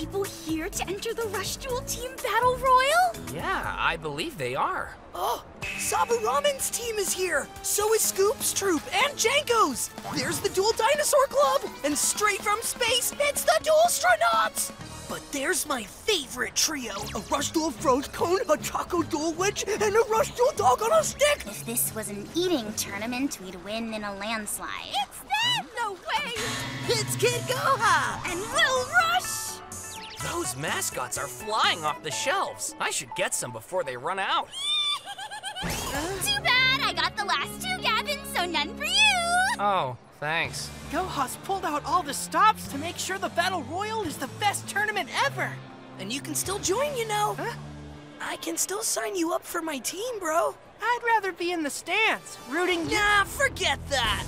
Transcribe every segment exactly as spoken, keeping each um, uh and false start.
people here to enter the Rush Duel Team Battle Royal? Yeah, I believe they are. Oh, Sabu Ramen's team is here! So is Scoop's troop and Janko's! There's the Duel Dinosaur Club! And straight from space, it's the Duel Astronauts! But there's my favorite trio. A Rush Duel Frost Cone, a Taco Duel Witch, and a Rush Duel Dog on a Stick! If this was an eating tournament, we'd win in a landslide. It's them! No way! It's Kid Goha! And Lil Rush! Those mascots are flying off the shelves. I should get some before they run out. Too bad I got the last two, Gabin, so none for you! Oh. Thanks. Goha's pulled out all the stops to make sure the Battle Royal is the best tournament ever. And you can still join, you know. Huh? I can still sign you up for my team, bro. I'd rather be in the stands, rooting. Nah, forget that.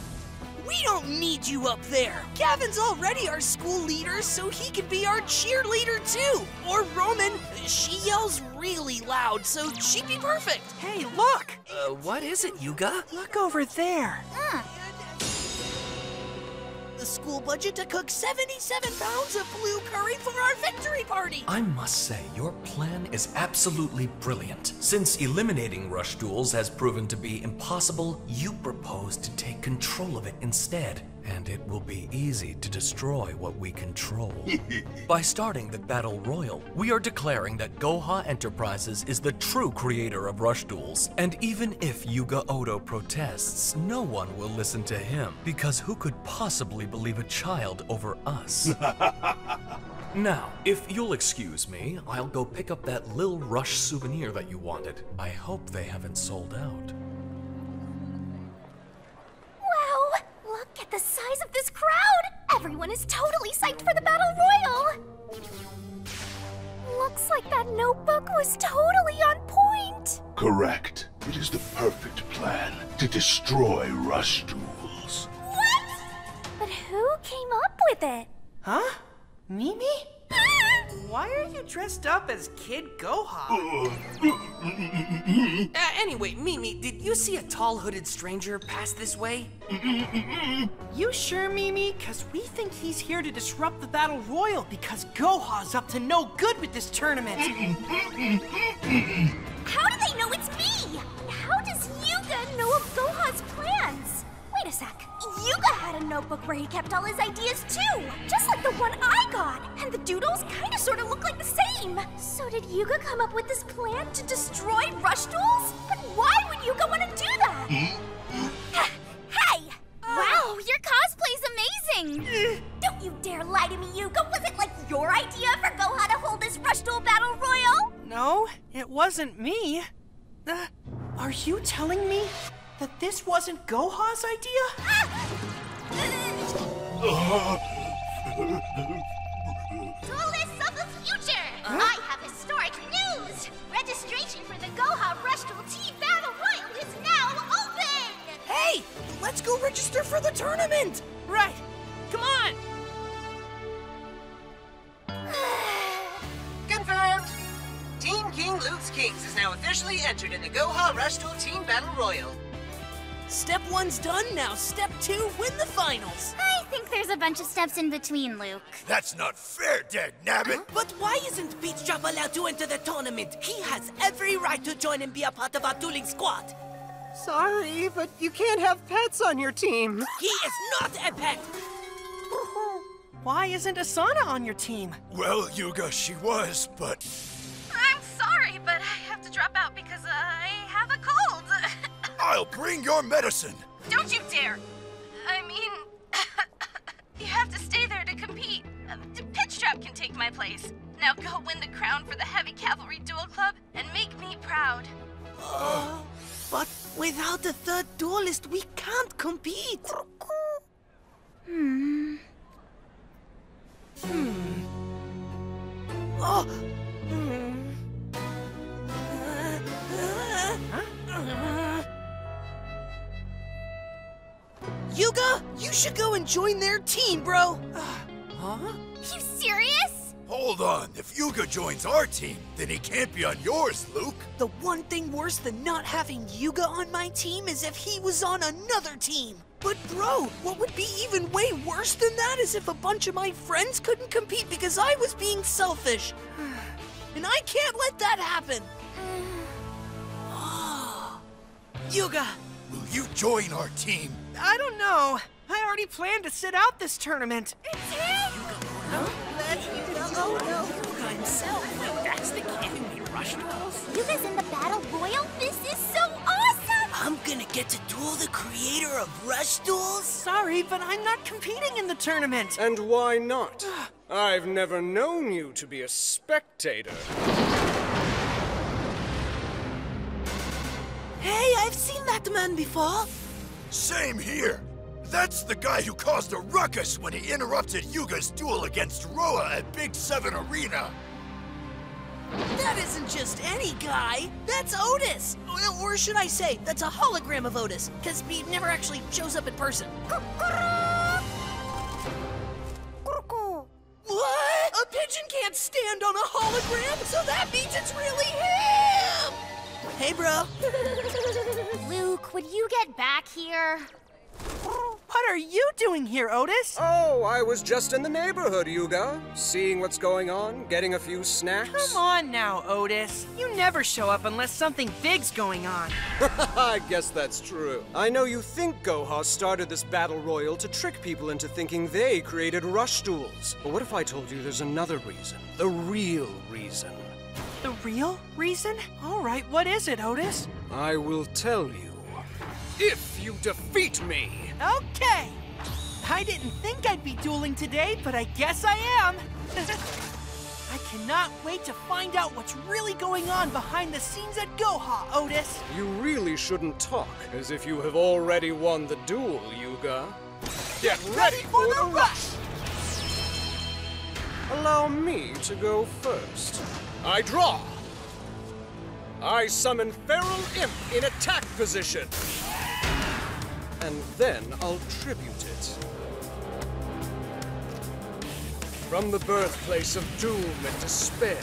We don't need you up there. Gavin's already our school leader, so he could be our cheerleader too. Or Roman. She yells really loud, so she'd be perfect. Hey, look. Uh, what is it, Yuga? Look over there. Uh. The school budget to cook seventy-seven pounds of blue curry for our victory party! I must say, your plan is absolutely brilliant. Since eliminating Rush Duels has proven to be impossible, you propose to take control of it instead. And it will be easy to destroy what we control. By starting the Battle Royal, we are declaring that Goha Enterprises is the true creator of Rush Duels, and even if Yuga Ohdo protests, no one will listen to him, because who could possibly believe a child over us? Now, if you'll excuse me, I'll go pick up that Lil Rush souvenir that you wanted. I hope they haven't sold out. Look at the size of this crowd! Everyone is totally psyched for the Battle Royal! Looks like that notebook was totally on point! Correct. It is the perfect plan to destroy Rush Duels. What? But who came up with it? Huh? Mimi? Why are you dressed up as Kid Goha? Uh, anyway, Mimi, did you see a tall hooded stranger pass this way? You sure, Mimi? Because we think he's here to disrupt the Battle Royal because Goha's up to no good with this tournament. How do they know it's me? How does Yuga know of Goha's plans? Wait a sec. Yuga had a notebook where he kept all his ideas too, just like the one I got. And the doodles kinda sorta look like the same. So did Yuga come up with this plan to destroy Rush Duels? But why would Yuga wanna do that? Hey! Uh, wow, your cosplay's amazing! Don't you dare lie to me, Yuga! Was it like your idea for Goha to hold this Rush Duel Battle Royal? No, it wasn't me. Uh, are you telling me that this wasn't Goha's idea? Duelists of the future! Huh? I have historic news! Registration for the Goha Rush Duel Team Battle Royal is now open! Hey! Let's go register for the tournament! Right! Come on! Confirmed! Team King Luke's Kings is now officially entered in the Goha Rush Duel Team Battle Royal. Step one's done, now step two, win the finals! I think there's a bunch of steps in between, Luke. That's not fair, Dagnabbit! Huh? But why isn't Beach Drop allowed to enter the tournament? He has every right to join and be a part of our dueling squad! Sorry, but you can't have pets on your team! He is not a pet! Why isn't Asana on your team? Well, Yuga, she was, but... I'm sorry, but I have to drop out because I have a cold! I'll bring your medicine! Don't you dare! I mean... You have to stay there to compete. Uh, Pitchtrap can take my place. Now go win the crown for the Heavy Cavalry Duel Club and make me proud. Uh, but without the third duelist, we can't compete! Hmm... Hmm... Oh! Hmm... Uh, uh, huh? uh, Yuga, you should go and join their team, bro! Uh, huh? You serious? Hold on, if Yuga joins our team, then he can't be on yours, Luke! The one thing worse than not having Yuga on my team is if he was on another team! But bro, what would be even way worse than that is if a bunch of my friends couldn't compete because I was being selfish. And I can't let that happen. Oh. Yuga! Will you join our team? I don't know. I already planned to sit out this tournament. It's him! Yuga Ohdo? That's Yuga Ohdo. Yuga himself? Wait, that's the kid in the Rush Duels? Yuga's in the Battle Royal? This is so awesome! I'm gonna get to duel the creator of Rush Duels? Sorry, but I'm not competing in the tournament. And why not? I've never known you to be a spectator. Hey, I've seen that man before. Same here. That's the guy who caused a ruckus when he interrupted Yuga's duel against Roa at Big Seven Arena. That isn't just any guy. That's Otis. Or should I say, that's a hologram of Otis, because he never actually shows up in person. What? A pigeon can't stand on a hologram, so that means it's really him! Hey, bro. Luke, would you get back here? What are you doing here, Otis? Oh, I was just in the neighborhood, Yuga. Seeing what's going on, getting a few snacks. Come on now, Otis. You never show up unless something big's going on. I guess that's true. I know you think Goha started this battle royal to trick people into thinking they created Rush Duels. But what if I told you there's another reason? The real reason. The real reason? All right, what is it, Otis? I will tell you if you defeat me. Okay. I didn't think I'd be dueling today, but I guess I am. I cannot wait to find out what's really going on behind the scenes at Goha, Otis. You really shouldn't talk as if you have already won the duel, Yuga. Get, Get ready, ready for, for the, the rush. rush! Allow me to go first. I draw. I summon Feral Imp in attack position. And then I'll tribute it. From the birthplace of doom and despair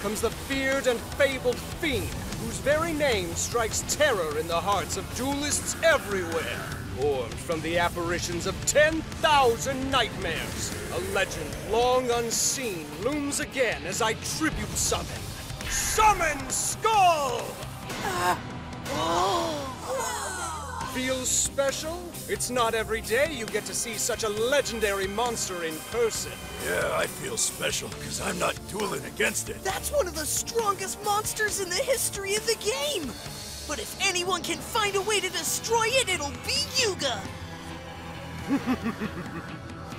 comes the feared and fabled fiend whose very name strikes terror in the hearts of duelists everywhere. Formed from the apparitions of ten thousand nightmares, a legend long unseen looms again as I tribute summon. Summon Skull! Uh, oh. Feels special? It's not every day you get to see such a legendary monster in person. Yeah, I feel special because I'm not dueling against it. That's one of the strongest monsters in the history of the game! But if anyone can find a way to destroy it, it'll be Yuga!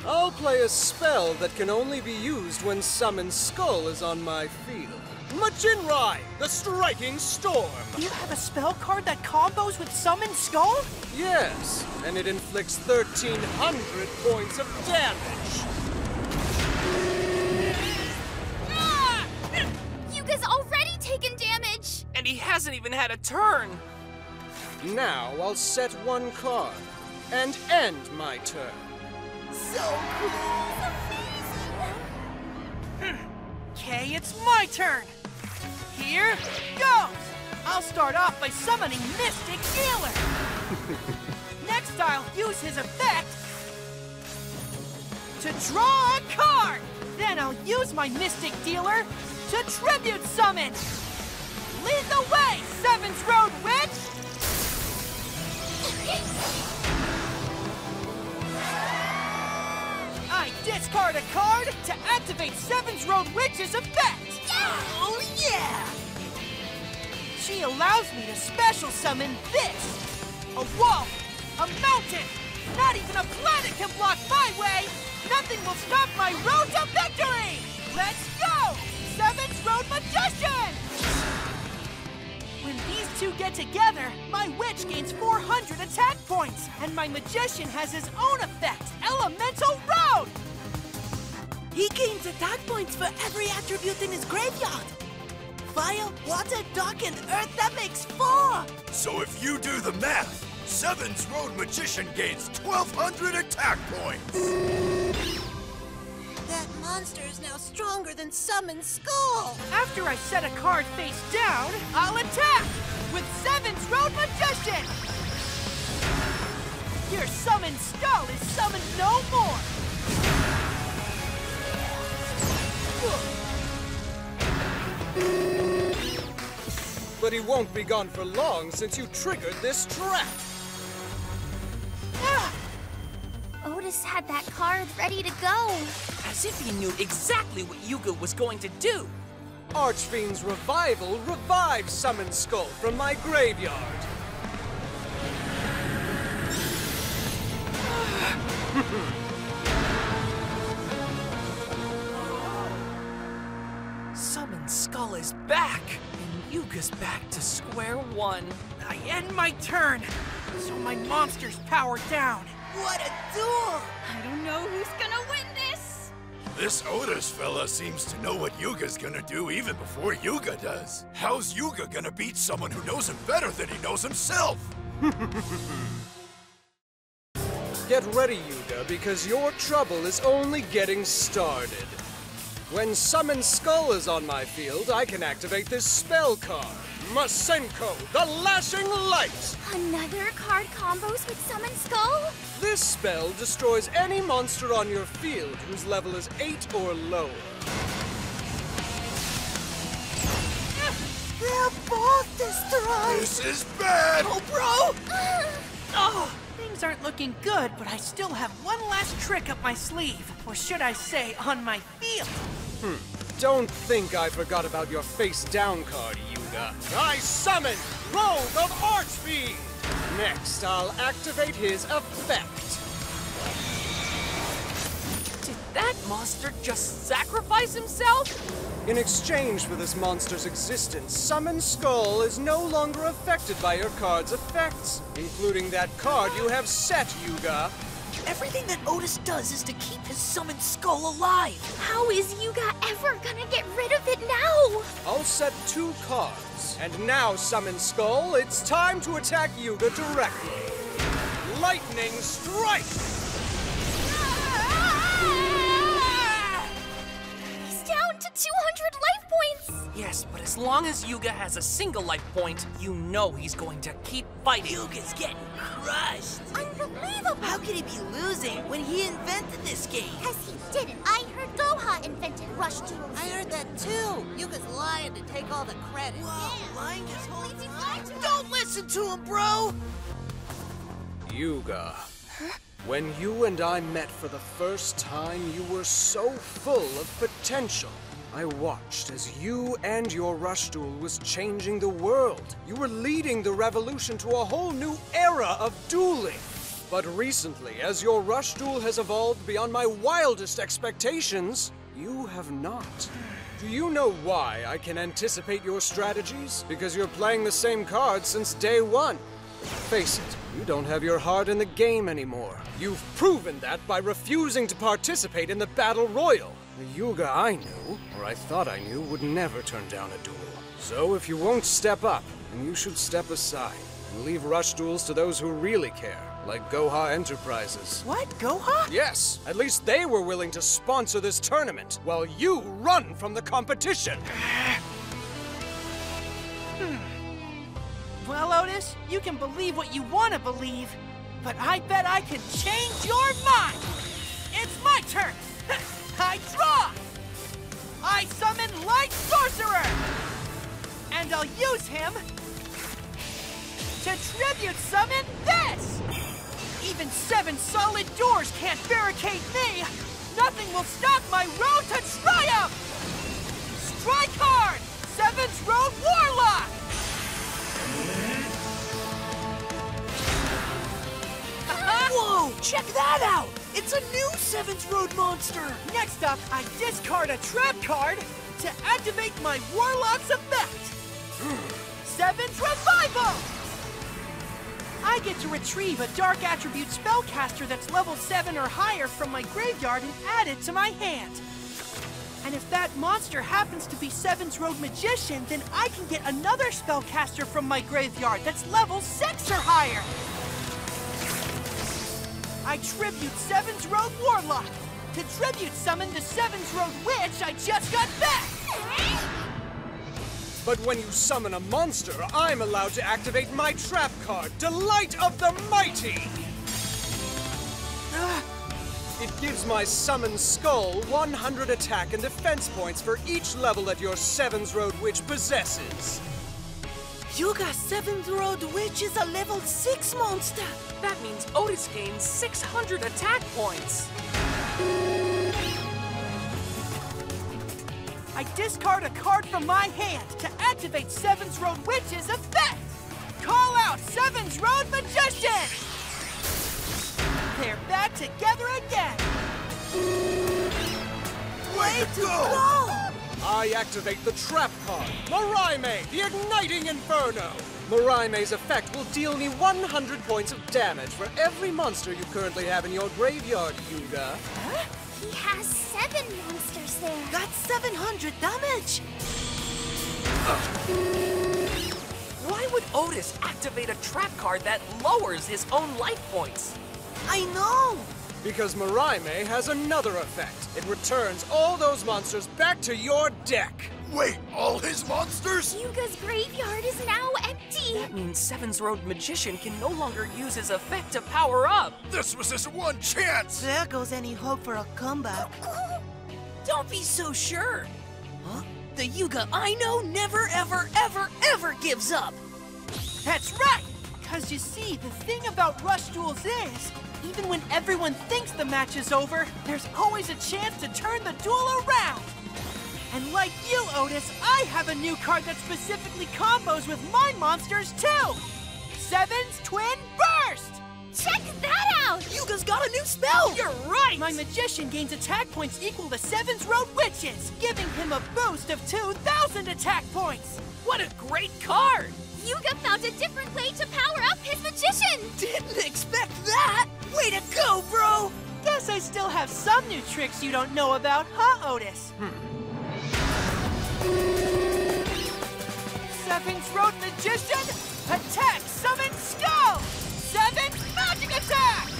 I'll play a spell that can only be used when Summon Skull is on my field. Majin Rai, the Striking Storm! You have a spell card that combos with Summon Skull? Yes, and it inflicts thirteen hundred points of damage. Ah! Yuga's already taken damage! And he hasn't even had a turn! Now I'll set one card and end my turn. So cool! Amazing! Okay, it's my turn! Here goes! I'll start off by summoning Mystic Dealer! Next I'll use his effect to draw a card! Then I'll use my Mystic Dealer to tribute summon! Lead the way, Seven's Road Witch! I discard a card to activate Seven's Road Witch's effect! Yeah! Oh, yeah! She allows me to special summon this! A wall, a mountain! Not even a planet can block my way! Nothing will stop my road to victory! Let's go! Seven's Road Magician! When these two get together, my witch gains four hundred attack points, and my magician has his own effect, Elemental Road! He gains attack points for every attribute in his graveyard. Fire, water, dark, and earth, that makes four! So if you do the math, Seven's Road Magician gains twelve hundred attack points! That monster is now stronger than Summon Skull! After I set a card face down, I'll attack with Seven's Road Magician! Your Summon Skull is summoned no more! But he won't be gone for long since you triggered this trap! Ah. Otis had that card ready to go. As if he knew exactly what Yuga was going to do! Archfiend's Revival revives Summon Skull from my graveyard. Summon Skull is back, and Yuga's back to square one. I end my turn, so my monster's powered down. What a duel! I don't know who's gonna win this! This Otis fella seems to know what Yuga's gonna do even before Yuga does. How's Yuga gonna beat someone who knows him better than he knows himself? Get ready, Yuga, because your trouble is only getting started. When Summon Skull is on my field, I can activate this spell card. Masenko, the Lashing Light! Another card combos with Summon Skull? This spell destroys any monster on your field whose level is eight or lower. They're both destroyed! This is bad! Oh, bro! Oh, things aren't looking good, but I still have one last trick up my sleeve. Or should I say, on my field. Hmm. Don't think I forgot about your face-down card, Yuga. I summon Rogue of Archfiend! Next, I'll activate his effect. Did that monster just sacrifice himself? In exchange for this monster's existence, Summon Skull is no longer affected by your card's effects, including that card you have set, Yuga. Everything that Otis does is to keep his Summoned Skull alive! How is Yuga ever gonna get rid of it now? I'll set two cards. And now, Summoned Skull, it's time to attack Yuga directly. Lightning Strike! He's down to two hundred life points! Yes, but as long as Yuga has a single life point, you know he's going to keep fighting. Yuga's getting crushed! Unbelievable! How could he be losing when he invented this game? Yes, he didn't. I heard Goha invented Rush Duel. I heard that too. Yuga's lying to take all the credit. Whoa, yeah. lying his whole time? Don't listen to him, bro! Yuga, huh? When you and I met for the first time, you were so full of potential. I watched as you and your Rush Duel was changing the world. You were leading the revolution to a whole new era of dueling. But recently, as your Rush Duel has evolved beyond my wildest expectations, you have not. Do you know why I can anticipate your strategies? Because you're playing the same cards since day one. Face it, you don't have your heart in the game anymore. You've proven that by refusing to participate in the Battle Royal. The Yuga I knew, or I thought I knew, would never turn down a duel. So if you won't step up, then you should step aside and leave Rush Duels to those who really care, like Goha Enterprises. What? Goha? Yes. At least they were willing to sponsor this tournament, while you run from the competition. Hmm. Well, Otis, you can believe what you want to believe, but I bet I can change your mind! It's my turn! I draw! I summon Light Sorcerer! And I'll use him to tribute summon this! Even seven solid doors can't barricade me! Nothing will stop my road to triumph! Strike hard! Seven's Road Warlock! Whoa! Check that out! It's a new Seven's Road monster! Next up, I discard a trap card to activate my Warlock's effect! Seven's Revival! I get to retrieve a Dark Attribute Spellcaster that's level seven or higher from my graveyard and add it to my hand. And if that monster happens to be Seven's Road Magician, then I can get another Spellcaster from my graveyard that's level six or higher! I tribute Seven's Road Warlock to tribute summon the Seven's Road Witch I just got back! But when you summon a monster, I'm allowed to activate my trap card, Delight of the Mighty! gives my Summon Skull one hundred attack and defense points for each level that your Seven's Road Witch possesses. Yuga, Seven's Road Witch is a level six monster! That means Otis gains six hundred attack points! I discard a card from my hand to activate Seven's Road Witch's effect! Call out Seven's Road Magician! They're back together again! Way to go! go! I activate the Trap card, Moraime, the Igniting Inferno! Moraime's effect will deal me one hundred points of damage for every monster you currently have in your graveyard, Yuga. Huh? He has seven monsters there. That's seven hundred damage! Uh. Why would Otis activate a Trap card that lowers his own life points? I know! Because Moraime has another effect. It returns all those monsters back to your deck. Wait, all his monsters? Yuga's graveyard is now empty. That means Seven's Road Magician can no longer use his effect to power up. This was his one chance. There goes any hope for a comeback. Don't be so sure. Huh? The Yuga I know never, ever, ever, ever gives up. That's right. Because you see, the thing about Rush Duels is, even when everyone thinks the match is over, there's always a chance to turn the duel around! And like you, Otis, I have a new card that specifically combos with my monsters, too! Seven's Twin Burst! Check that out! Yuga's got a new spell! You're right! My Magician gains attack points equal to Seven's Road Witch's, giving him a boost of two thousand attack points! What a great card! Yuga found a different way to power up his Magician! Didn't expect that! Way to go, bro! Guess I still have some new tricks you don't know about, huh, Otis? Hmm. Seven's Road Magician, attack Summon Skull! Seven magic attack!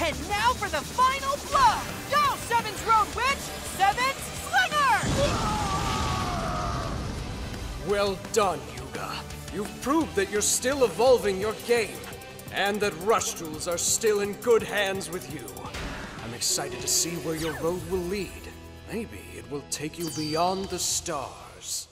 And now for the final blow! Go, Seven's Road Witch! Seven's Slinger! Well done, Yuga. You've proved that you're still evolving your game, and that Rush Duels are still in good hands with you. I'm excited to see where your road will lead. Maybe it will take you beyond the stars.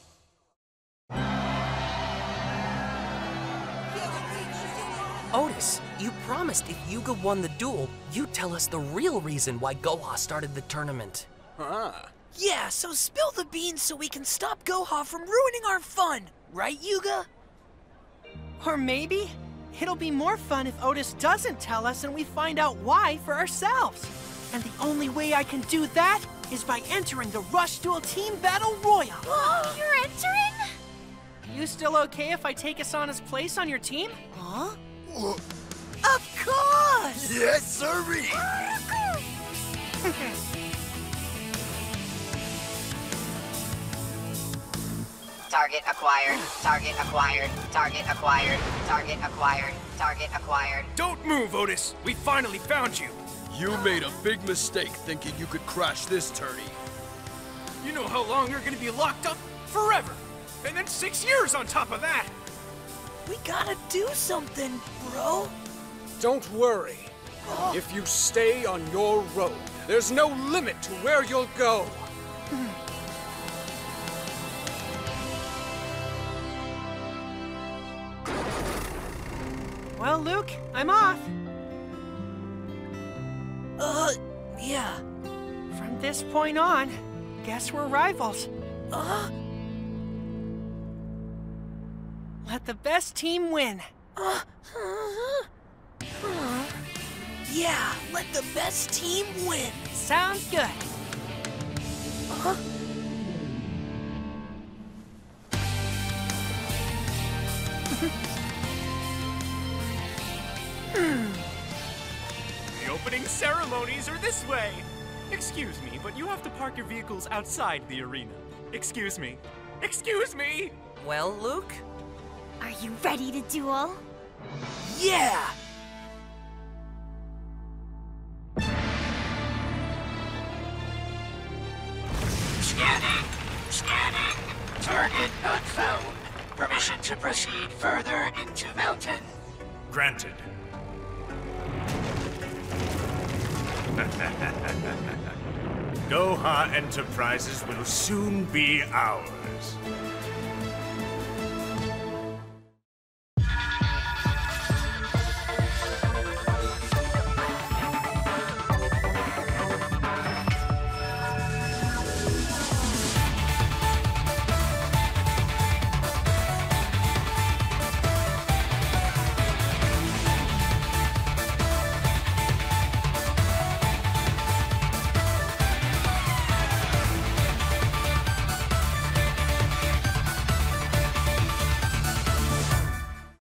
Otis, you promised if Yuga won the duel, you'd tell us the real reason why Goha started the tournament. Huh? Yeah, so spill the beans so we can stop Goha from ruining our fun, right, Yuga? Or maybe it'll be more fun if Otis doesn't tell us and we find out why for ourselves. And the only way I can do that is by entering the Rush Duel Team Battle Royal. Whoa, you're entering? You still okay if I take Asana's place on your team? Huh? Of course! Yes, sirree! Target acquired, target acquired, target acquired, target acquired, target acquired. Don't move, Otis! We finally found you! You made a big mistake thinking you could crash this tourney. You know how long you're gonna be locked up? Forever! And then six years on top of that! We gotta do something, bro. Don't worry. Oh. If you stay on your road, there's no limit to where you'll go. Well, Luke, I'm off. Uh, yeah. From this point on, guess we're rivals. Uh? Let the best team win. Uh, uh, uh. Yeah, let the best team win. Sounds good. Uh-huh. The opening ceremonies are this way. Excuse me, but you have to park your vehicles outside the arena. Excuse me. Excuse me! Well, Luke? Are you ready to duel? Yeah! Scanning! Scanning! Target not found! Instruction to proceed further into mountain. Granted. Goha Enterprises will soon be ours.